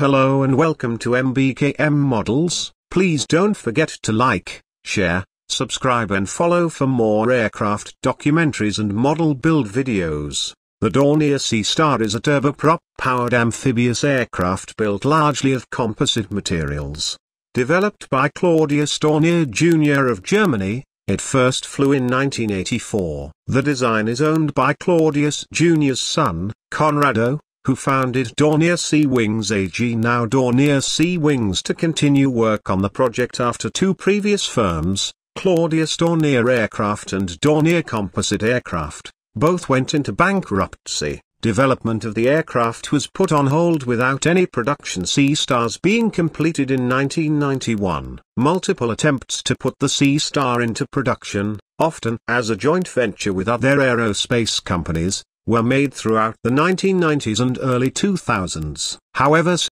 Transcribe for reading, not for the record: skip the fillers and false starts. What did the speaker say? Hello and welcome to MBKM Models. Please don't forget to like, share, subscribe and follow for more aircraft documentaries and model build videos. The Dornier Seastar is a turboprop-powered amphibious aircraft built largely of composite materials. Developed by Claudius Dornier Jr. of Germany, it first flew in 1984. The design is owned by Claudius Jr.'s son, Conrado, who founded Dornier Seawings AG, now Dornier Seawings, to continue work on the project after two previous firms, Claudius Dornier Aircraft and Dornier Composite Aircraft, both went into bankruptcy. Development of the aircraft was put on hold without any production Seastars being completed in 1991. Multiple attempts to put the Seastar into production, often as a joint venture with other aerospace companies, were made throughout the 1990s and early 2000s. However,